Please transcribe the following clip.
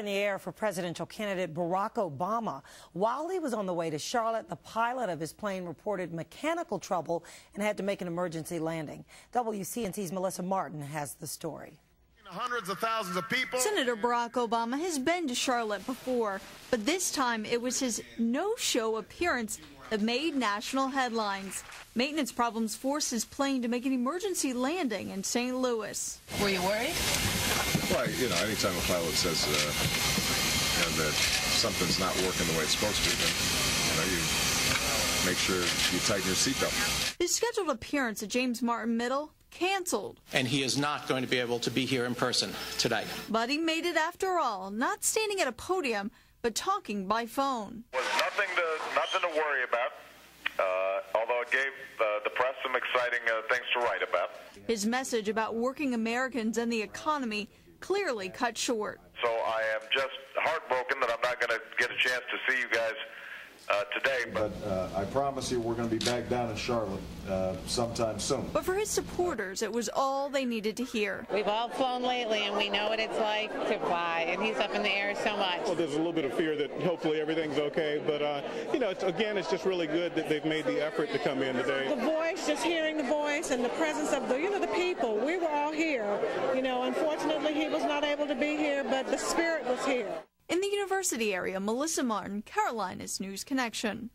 In the air for presidential candidate Barack Obama. While he was on the way to Charlotte, the pilot of his plane reported mechanical trouble and had to make an emergency landing. WCNC's Melissa Martin has the story. Hundreds of thousands of people. Senator Barack Obama has been to Charlotte before, but this time it was his no-show appearance that made national headlines. Maintenance problems forced his plane to make an emergency landing in St. Louis. Were you worried? Well, you know, anytime a pilot says that something's not working the way it's supposed to, then, you know, you make sure you tighten your seatbelt. His scheduled appearance at James Martin Middle canceled. And he is not going to be able to be here in person tonight. But he made it after all, not standing at a podium, but talking by phone. It was nothing to worry about, although it gave the press some exciting things to write about. His message about working Americans and the economy clearly cut short. So I am just heartbroken that I'm not going to get a chance to see you guys today. But I promise you we're going to be back down in Charlotte sometime soon. But for his supporters, it was all they needed to hear. We've all flown lately, and we know what it's like to fly, and he's up in the air so much. Well, there's a little bit of fear that hopefully everything's okay, but, you know, it's just really good that they've made the effort to come in today. The voice, just hearing the voice and the presence of the, you know, the people. We were all here. You know, unfortunately, he was not able to be here, but the spirit was here. In the university area, Melissa Martin, Carolinas News Connection.